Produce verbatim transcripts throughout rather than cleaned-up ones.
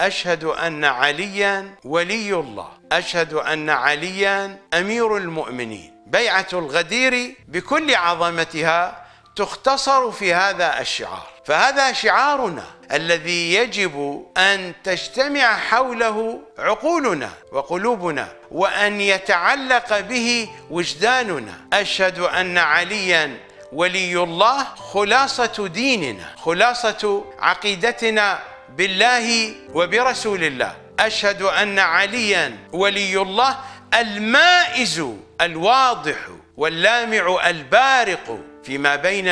أشهد أن عليا ولي الله، أشهد أن عليا أمير المؤمنين. بيعة الغدير بكل عظمتها تختصر في هذا الشعار، فهذا شعارنا الذي يجب أن تجتمع حوله عقولنا وقلوبنا، وأن يتعلق به وجداننا. أشهد أن عليا ولي الله خلاصة ديننا، خلاصة عقيدتنا بالله وبرسول الله. أشهد أن عليا ولي الله المائز الواضح واللامع البارق فيما بين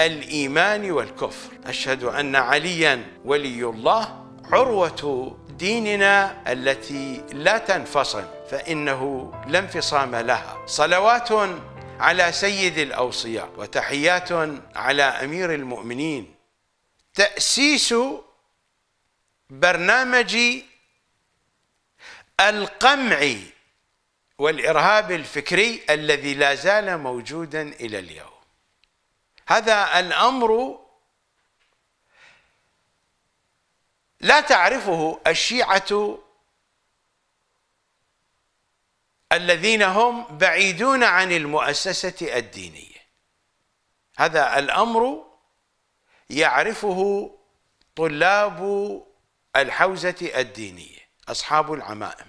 الإيمان والكفر. أشهد أن عليا ولي الله عروة ديننا التي لا تنفصل، فإنه لا انفصام لها. صلوات على سيد الأوصياء وتحيات على أمير المؤمنين. تأسيس برنامج القمع والإرهاب الفكري الذي لا زال موجودا إلى اليوم، هذا الأمر لا تعرفه الشيعة الذين هم بعيدون عن المؤسسة الدينية، هذا الأمر يعرفه طلاب الحوزة الدينية، أصحاب العمائم.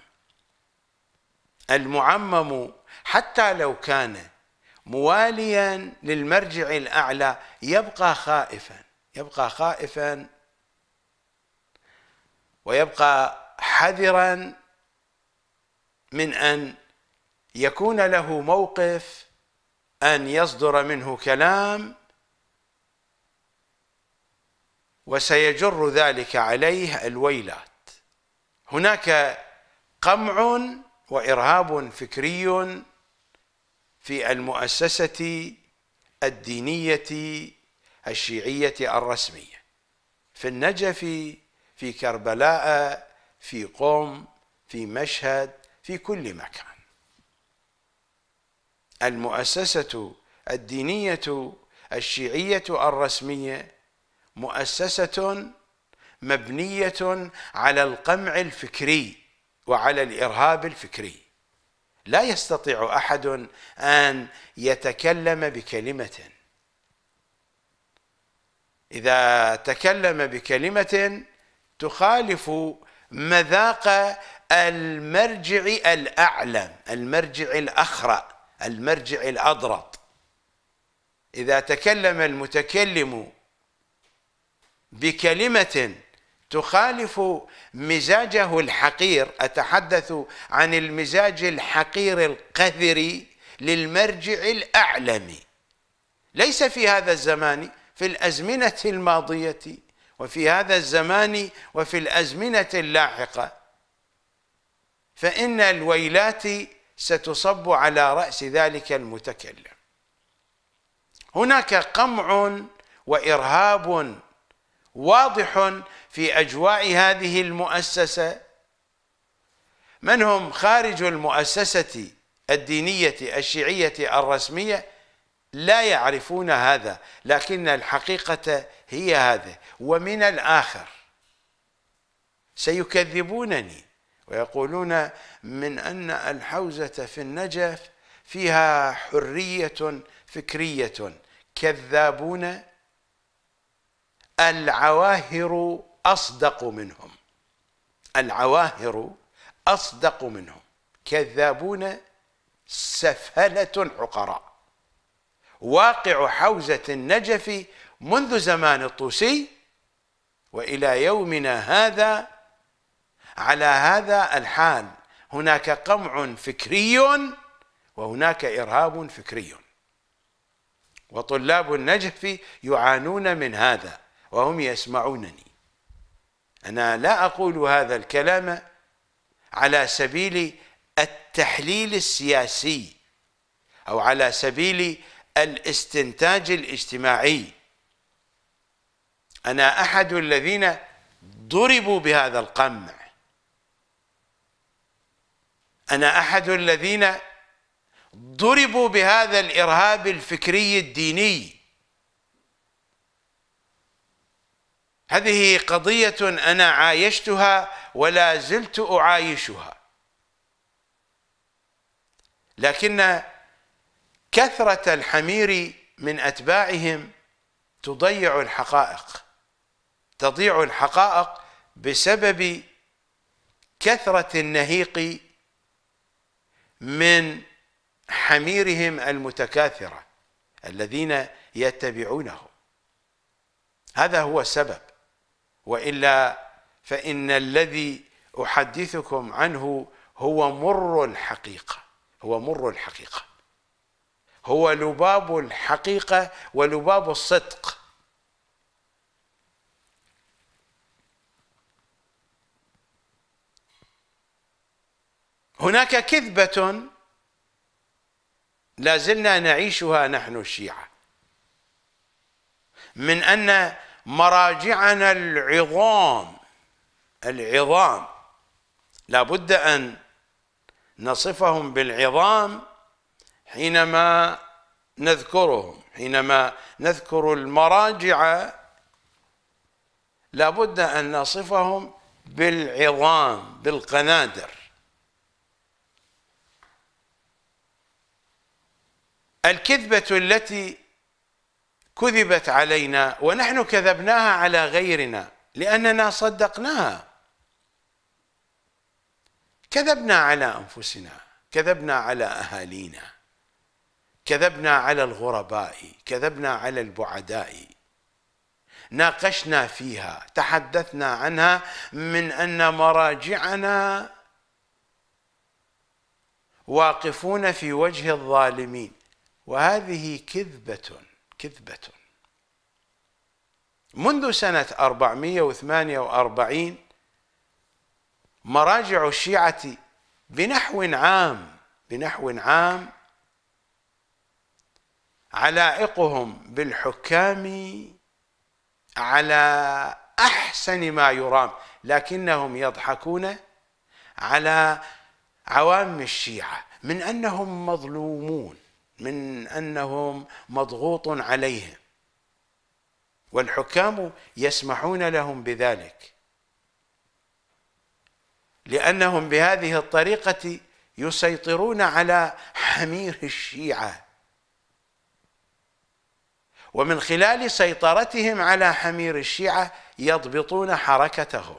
المعمم حتى لو كان مواليا للمرجع الأعلى يبقى خائفا، يبقى خائفا ويبقى حذرا من أن يكون له موقف، أن يصدر منه كلام وسيجر ذلك عليه الويلات. هناك قمع وإرهاب فكري في المؤسسة الدينية الشيعية الرسمية، في النجف، في كربلاء، في قم، في مشهد، في كل مكان. المؤسسة الدينية الشيعية الرسمية مؤسسة مبنية على القمع الفكري وعلى الإرهاب الفكري. لا يستطيع أحد أن يتكلم بكلمة، إذا تكلم بكلمة تخالف مذاق المرجع الأعلم، المرجع الأخرى، المرجع الأضرط. إذا تكلم المتكلم بكلمة تخالف مزاجه الحقير، أتحدث عن المزاج الحقير القذري للمرجع الأعلمي، ليس في هذا الزمان، في الأزمنة الماضية وفي هذا الزمان وفي الأزمنة اللاحقة، فإن الويلات ستصب على رأس ذلك المتكلم. هناك قمع وإرهاب واضح في أجواء هذه المؤسسة. من هم خارج المؤسسة الدينية الشيعية الرسمية لا يعرفون هذا، لكن الحقيقة هي هذه. ومن الآخر سيكذبونني ويقولون من أن الحوزة في النجف فيها حرية فكرية. كذابون، العواهر أصدق منهم، العواهر أصدق منهم. كذابون سفلة عقراء. واقع حوزة النجف منذ زمان الطوسي وإلى يومنا هذا على هذا الحال، هناك قمع فكري وهناك إرهاب فكري، وطلاب النجف يعانون من هذا وهم يسمعونني. أنا لا أقول هذا الكلام على سبيل التحليل السياسي أو على سبيل الاستنتاج الاجتماعي. أنا أحد الذين ضربوا بهذا القمع، أنا أحد الذين ضربوا بهذا الإرهاب الفكري الديني. هذه قضية أنا عايشتها ولا زلت أعايشها، لكن كثرة الحمير من أتباعهم تضيع الحقائق، تضيع الحقائق بسبب كثرة النهيق من حميرهم المتكاثرة الذين يتبعونهم. هذا هو السبب، وإلا فإن الذي أحدثكم عنه هو مر الحقيقة، هو مر الحقيقة، هو لباب الحقيقة ولباب الصدق. هناك كذبة لازلنا نعيشها نحن الشيعة، من أن مراجعنا العظام العظام لابد أن نصفهم بالعظام حينما نذكرهم، حينما نذكر المراجع لابد أن نصفهم بالعظام بالقنادر. الكذبة التي كذبت علينا ونحن كذبناها على غيرنا لأننا صدقناها، كذبنا على أنفسنا، كذبنا على أهالينا، كذبنا على الغرباء، كذبنا على البعداء، ناقشنا فيها، تحدثنا عنها من أن مراجعنا واقفون في وجه الظالمين، وهذه كذبة كذبة. منذ سنة أربعمئة وثمانية وأربعين مراجع الشيعة بنحو عام بنحو عام علائقهم بالحكام على أحسن ما يرام، لكنهم يضحكون على عوام الشيعة من أنهم مظلومون، من أنهم مضغوط عليهم، والحكام يسمحون لهم بذلك لأنهم بهذه الطريقة يسيطرون على حمير الشيعة، ومن خلال سيطرتهم على حمير الشيعة يضبطون حركتهم.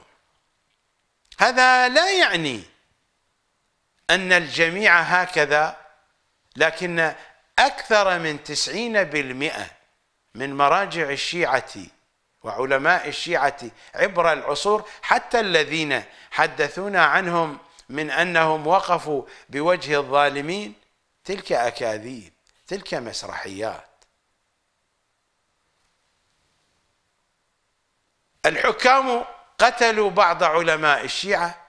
هذا لا يعني أن الجميع هكذا، لكن أكثر من تسعين بالمئة من مراجع الشيعة وعلماء الشيعة عبر العصور، حتى الذين حدثونا عنهم من أنهم وقفوا بوجه الظالمين، تلك أكاذيب، تلك مسرحيات. الحكام قتلوا بعض علماء الشيعة،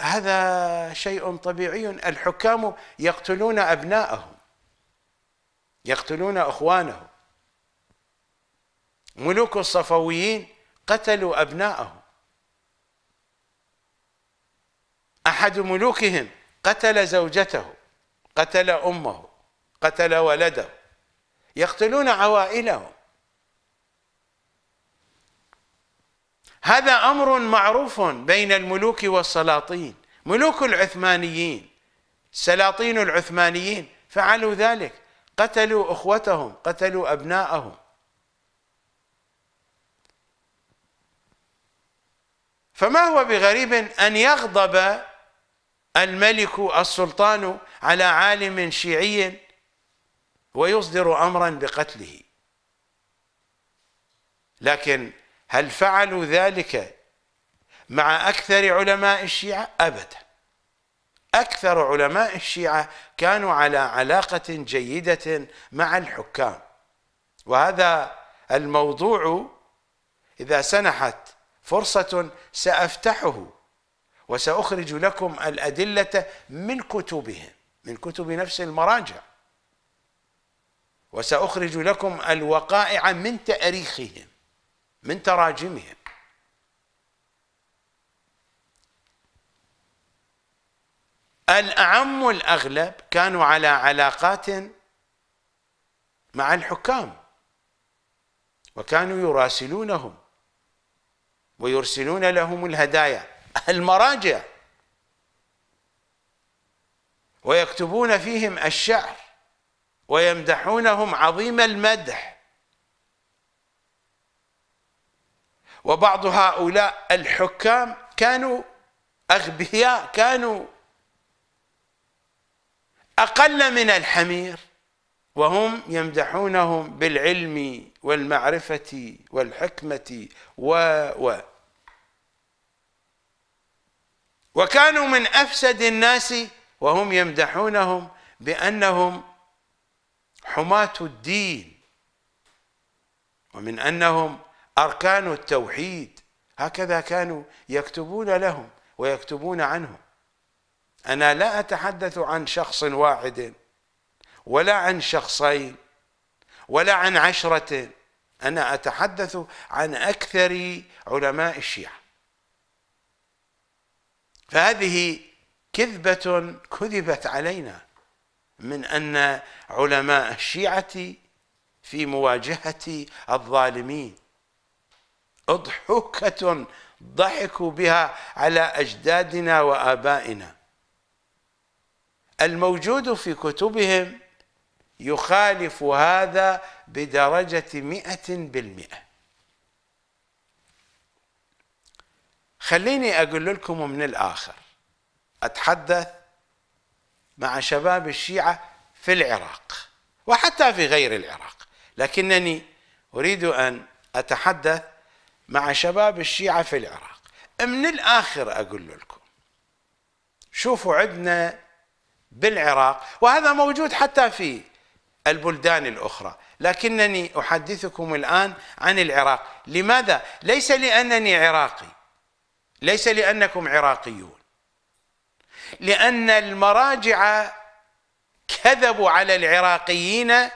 هذا شيء طبيعي، الحكام يقتلون أبنائهم، يقتلون أخوانهم، ملوك الصفويين قتلوا أبنائهم، أحد ملوكهم قتل زوجته، قتل أمه، قتل ولده، يقتلون عوائلهم. هذا أمر معروف بين الملوك والسلاطين، ملوك العثمانيين، سلاطين العثمانيين فعلوا ذلك، قتلوا أخوتهم، قتلوا أبنائهم. فما هو بغريب أن يغضب الملك السلطان على عالم شيعي ويصدر أمرا بقتله، لكن هل فعلوا ذلك مع أكثر علماء الشيعة؟ أبدا. أكثر علماء الشيعة كانوا على علاقة جيدة مع الحكام، وهذا الموضوع إذا سنحت فرصة سأفتحه وسأخرج لكم الأدلة من كتبهم، من كتب نفس المراجع، وسأخرج لكم الوقائع من تاريخهم، من تراجمهم. الأعم الأغلب كانوا على علاقات مع الحكام، وكانوا يراسلونهم ويرسلون لهم الهدايا المراجع، ويكتبون فيهم الشعر ويمدحونهم عظيم المدح. وبعض هؤلاء الحكام كانوا أغبياء، كانوا أقل من الحمير، وهم يمدحونهم بالعلم والمعرفة والحكمة و و وكانوا من أفسد الناس، وهم يمدحونهم بأنهم حماة الدين ومن أنهم أركان التوحيد. هكذا كانوا يكتبون لهم ويكتبون عنهم. أنا لا أتحدث عن شخص واحد ولا عن شخصين ولا عن عشرة، أنا أتحدث عن أكثر علماء الشيعة. فهذه كذبة كذبت علينا من أن علماء الشيعة في مواجهة الظالمين، أضحوكة ضحكوا بها على أجدادنا وآبائنا. الموجود في كتبهم يخالف هذا بدرجة مئة بالمئة. خليني أقول لكم من الآخر، أتحدث مع شباب الشيعة في العراق وحتى في غير العراق، لكنني أريد أن أتحدث مع شباب الشيعة في العراق. من الآخر أقول لكم، شوفوا عندنا بالعراق، وهذا موجود حتى في البلدان الأخرى، لكنني أحدثكم الآن عن العراق. لماذا؟ ليس لأنني عراقي، ليس لأنكم عراقيون، لأن المراجع كذبوا على العراقيين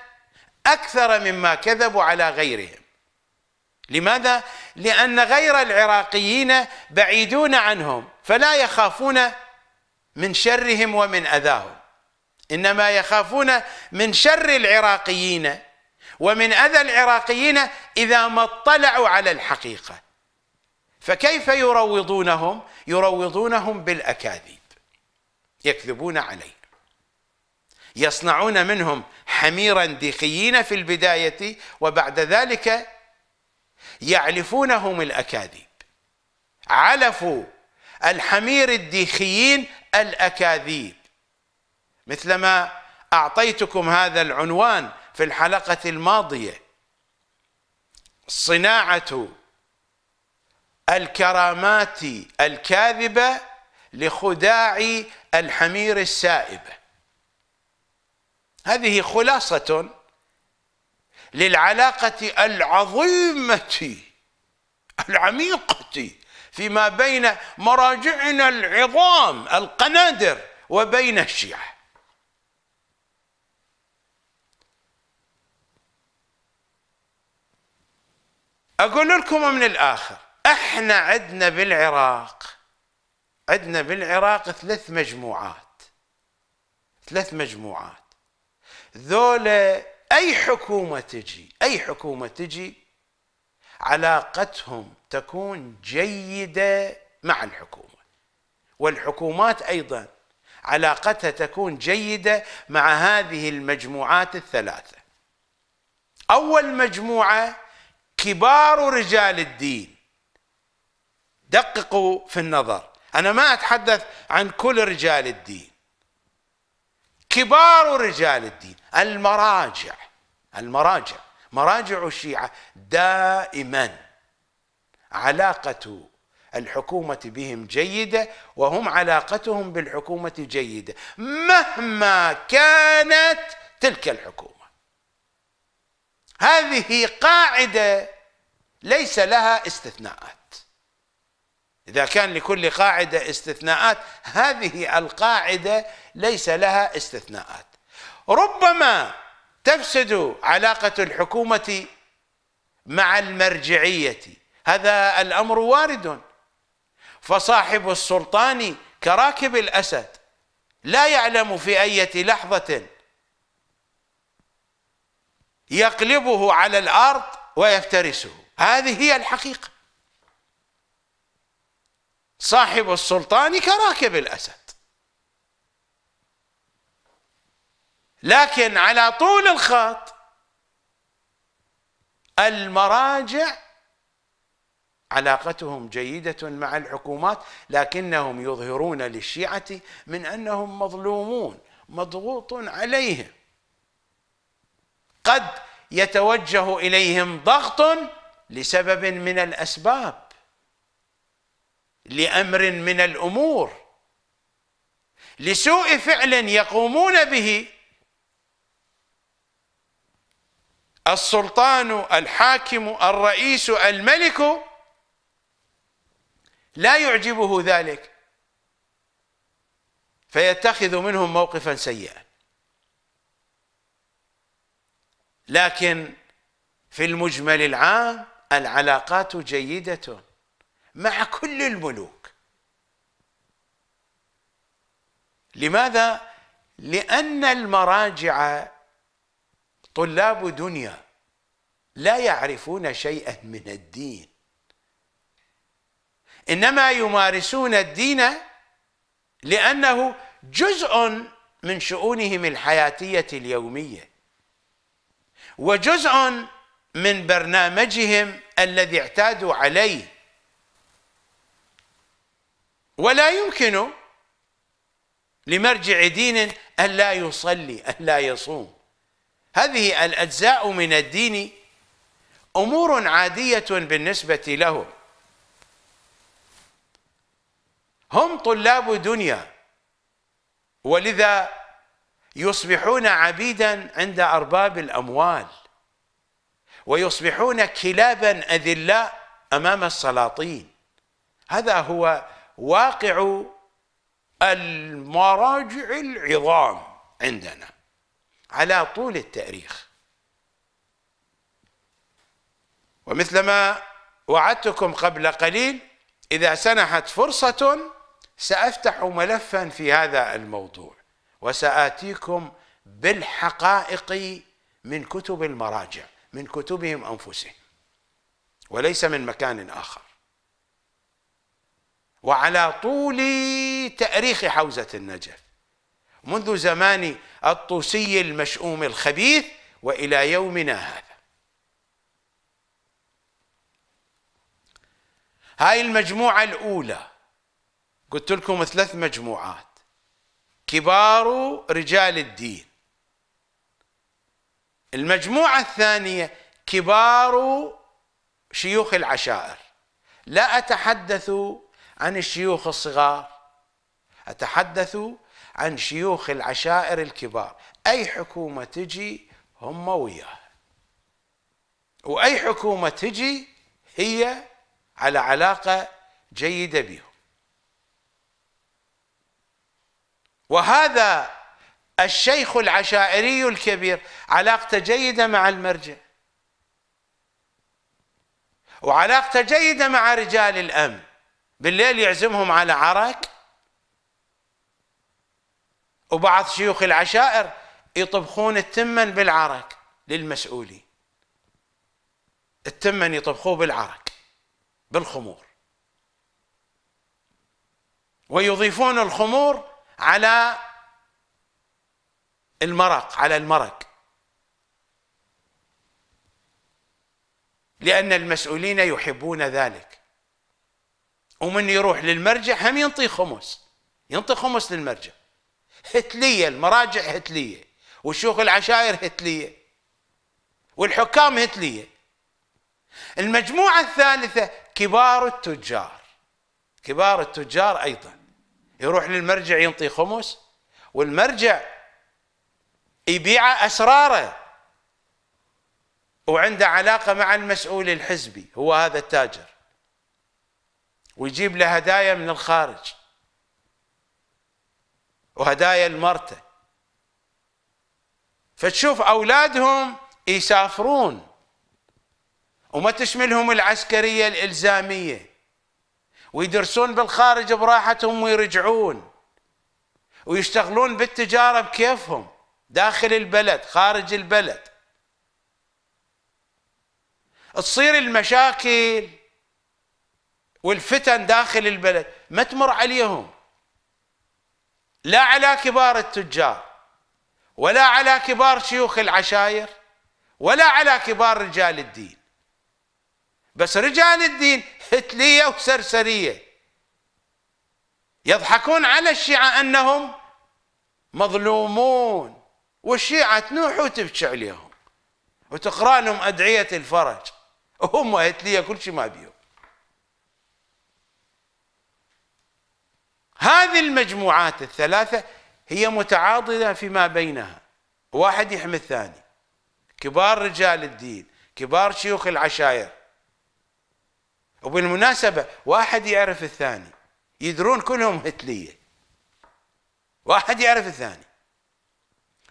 أكثر مما كذبوا على غيرهم. لماذا؟ لأن غير العراقيين بعيدون عنهم، فلا يخافون من شرهم ومن أذاهم، إنما يخافون من شر العراقيين ومن أذى العراقيين إذا ما اطلعوا على الحقيقة. فكيف يروضونهم؟ يروضونهم بالأكاذيب، يكذبون عليهم، يصنعون منهم حميرا ديخيين في البداية، وبعد ذلك يعلفونهم الأكاذيب. علفوا الحمير الديخيين الأكاذيب، مثلما أعطيتكم هذا العنوان في الحلقة الماضية، صناعة الكرامات الكاذبة لخداع الحمير السائبة. هذه خلاصة للعلاقة العظيمة العميقة فيما بين مراجعنا العظام القنادر وبين الشيعة. أقول لكم من الآخر، احنا عندنا بالعراق، عندنا بالعراق ثلاث مجموعات، ثلاث مجموعات. ذولا أي حكومة تجي، أي حكومة تجي علاقتهم تكون جيدة مع الحكومة، والحكومات أيضا علاقتها تكون جيدة مع هذه المجموعات الثلاثة. أول مجموعة كبار رجال الدين. دققوا في النظر، أنا ما أتحدث عن كل رجال الدين، كبار رجال الدين، المراجع، المراجع مراجع الشيعة دائما علاقة الحكومة بهم جيدة، وهم علاقتهم بالحكومة جيدة مهما كانت تلك الحكومة. هذه قاعدة ليس لها استثناءات. إذا كان لكل قاعدة استثناءات، هذه القاعدة ليس لها استثناءات. ربما تفسد علاقة الحكومة مع المرجعية، هذا الأمر وارد، فصاحب السلطان كراكب الأسد لا يعلم في أي لحظة يقلبه على الأرض ويفترسه. هذه هي الحقيقة. صاحب السلطان كراكب الأسد. لكن على طول الخط المراجع علاقتهم جيدة مع الحكومات، لكنهم يظهرون للشيعة من أنهم مظلومون، مضغوط عليهم، قد يتوجه إليهم ضغط لسبب من الأسباب، لأمر من الأمور، لسوء فعل يقومون به. السلطان الحاكم الرئيس الملك لا يعجبه ذلك فيتخذ منهم موقفا سيئا. لكن في المجمل العام العلاقات جيدة مع كل الملوك. لماذا؟ لأن المراجع طلاب دنيا لا يعرفون شيئا من الدين، إنما يمارسون الدين لأنه جزء من شؤونهم الحياتية اليومية، وجزء من برنامجهم الذي اعتادوا عليه، ولا يمكن لمرجع دين أن لا يصلي، أن لا يصوم. هذه الأجزاء من الدين أمور عادية بالنسبة لهم. هم طلاب دنيا، ولذا يصبحون عبيدا عند أرباب الأموال، ويصبحون كلابا أذلاء أمام السلاطين. هذا هو واقع المراجع العظام عندنا على طول التاريخ. ومثلما وعدتكم قبل قليل، إذا سنحت فرصة سأفتح ملفا في هذا الموضوع، وسآتيكم بالحقائق من كتب المراجع، من كتبهم أنفسهم، وليس من مكان آخر، وعلى طول تاريخ حوزة النجف منذ زمان الطوسي المشؤوم الخبيث وإلى يومنا هذا. هاي المجموعة الأولى، قلت لكم ثلاث مجموعات: كبار رجال الدين، المجموعة الثانية كبار شيوخ العشائر، لا أتحدث عن الشيوخ الصغار، أتحدث عن شيوخ العشائر الكبار. أي حكومة تجي هم وياه، وأي حكومة تجي هي على علاقة جيدة بهم. وهذا الشيخ العشائري الكبير علاقته جيدة مع المرجع، وعلاقته جيدة مع رجال الأمن، بالليل يعزمهم على عرك، وبعض شيوخ العشائر يطبخون التمن بالعرك للمسؤولين، التمن يطبخوه بالعرك بالخمور، ويضيفون الخمور على المرق، على المرق، لأن المسؤولين يحبون ذلك. ومن يروح للمرجع هم ينطي خمس، ينطي خمس للمرجع. هتلية، المراجع هتلية، والشيوخ العشائر هتلية، والحكام هتلية. المجموعة الثالثة كبار التجار، كبار التجار أيضا يروح للمرجع ينطي خمس، والمرجع يبيع أسراره، وعنده علاقة مع المسؤول الحزبي، هو هذا التاجر، ويجيب له هدايا من الخارج وهدايا لمرته. فتشوف أولادهم يسافرون وما تشملهم العسكرية الإلزامية، ويدرسون بالخارج براحتهم ويرجعون، ويشتغلون بالتجارة بكيفهم داخل البلد خارج البلد. تصير المشاكل والفتن داخل البلد ما تمر عليهم، لا على كبار التجار ولا على كبار شيوخ العشائر ولا على كبار رجال الدين، بس رجال الدين هتلية وسرسرية يضحكون على الشيعة أنهم مظلومون، والشيعة تنوح وتبكي عليهم وتقرأ لهم أدعية الفرج، وهم هتلية كل شيء ما بيهم. هذه المجموعات الثلاثة هي متعاضدة فيما بينها، واحد يحمي الثاني، كبار رجال الدين، كبار شيوخ العشائر. وبالمناسبة واحد يعرف الثاني، يدرون كلهم هتلية، واحد يعرف الثاني،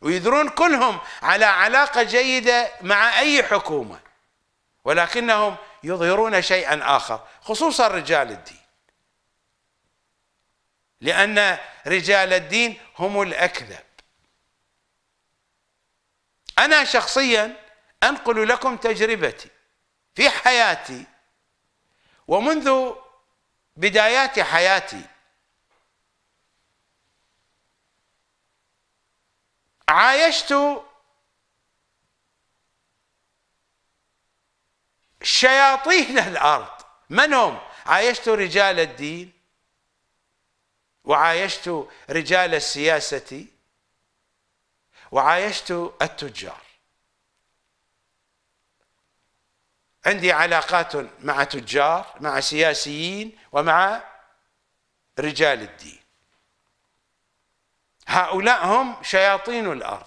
ويدرون كلهم على علاقة جيدة مع أي حكومة، ولكنهم يظهرون شيئا آخر، خصوصا رجال الدين، لأن رجال الدين هم الأكذب. أنا شخصيا أنقل لكم تجربتي في حياتي، ومنذ بدايات حياتي عايشت شياطين الأرض. من هم؟ عايشت رجال الدين، وعايشت رجال السياسة، وعايشت التجار. عندي علاقات مع تجار، مع سياسيين، ومع رجال الدين. هؤلاء هم شياطين الأرض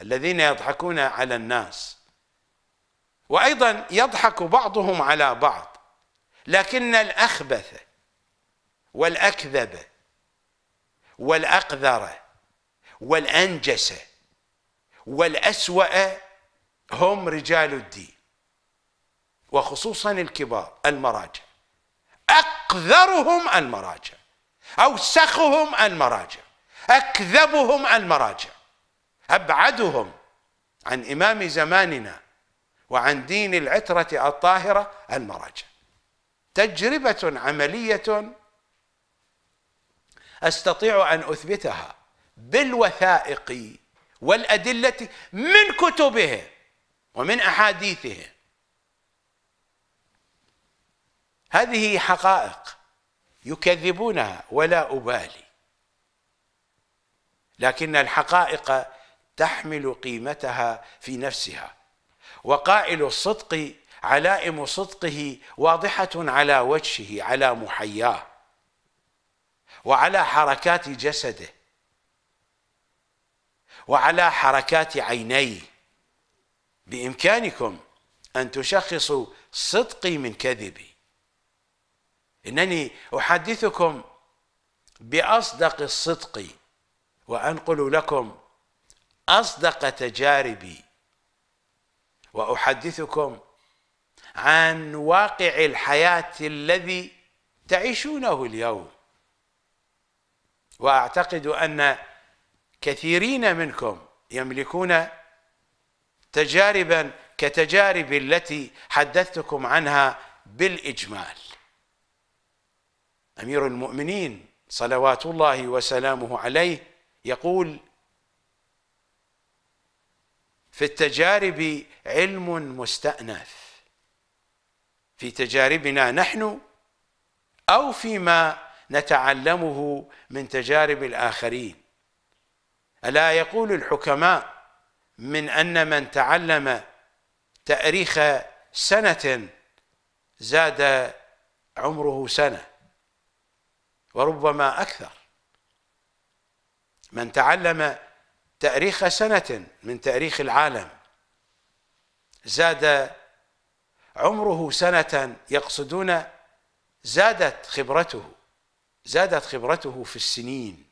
الذين يضحكون على الناس، وأيضا يضحك بعضهم على بعض، لكن الأخبث والأكذب والأقذرة والأنجسة والأسوأ هم رجال الدين، وخصوصا الكبار المراجع. أقذرهم المراجع، أوسخهم المراجع، أكذبهم المراجع، أبعدهم عن إمام زماننا وعن دين العترة الطاهرة المراجع. تجربة عملية أستطيع أن أثبتها بالوثائق والأدلة من كتبهم ومن أحاديثهم. هذه حقائق يكذبونها ولا أبالي، لكن الحقائق تحمل قيمتها في نفسها، وقائل الصدق علائم صدقه واضحة على وجهه، على محياه وعلى حركات جسده وعلى حركات عينيه. بإمكانكم أن تشخصوا صدقي من كذبي. إنني أحدثكم بأصدق الصدق، وأنقل لكم أصدق تجاربي، وأحدثكم عن واقع الحياة الذي تعيشونه اليوم. وأعتقد أن كثيرين منكم يملكون تجاربا كتجارب التي حدثتكم عنها بالإجمال. أمير المؤمنين صلوات الله وسلامه عليه يقول: في التجارب علم مستأنف، في تجاربنا نحن أو فيما نتعلمه من تجارب الآخرين. ألا يقول الحكماء من أن من تعلم تأريخ سنة زاد عمره سنة، وربما أكثر. من تعلم تأريخ سنة من تأريخ العالم زاد عمره سنة، يقصدون زادت خبرته، زادت خبرته في السنين.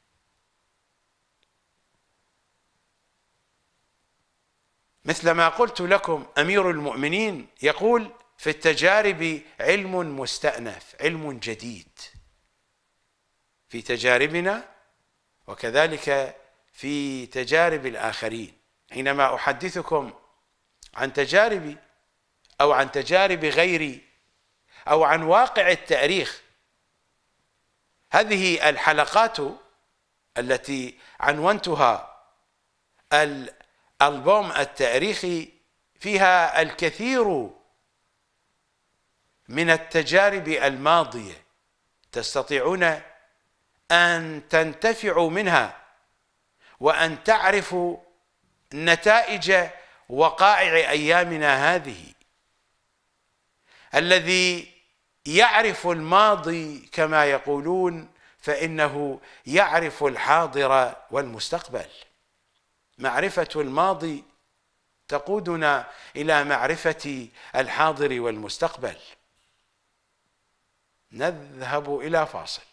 مثل ما قلت لكم، أمير المؤمنين يقول: في التجارب علم مستأنف، علم جديد في تجاربنا وكذلك في تجارب الآخرين. حينما أحدثكم عن تجاربي أو عن تجارب غيري أو عن واقع التاريخ. هذه الحلقات التي عنونتها الألبوم التاريخي فيها الكثير من التجارب الماضية، تستطيعون أن تنتفعوا منها وأن تعرفوا نتائج وقائع أيامنا هذه. الذي يعرف الماضي كما يقولون فإنه يعرف الحاضر والمستقبل. معرفة الماضي تقودنا إلى معرفة الحاضر والمستقبل. نذهب إلى فاصل.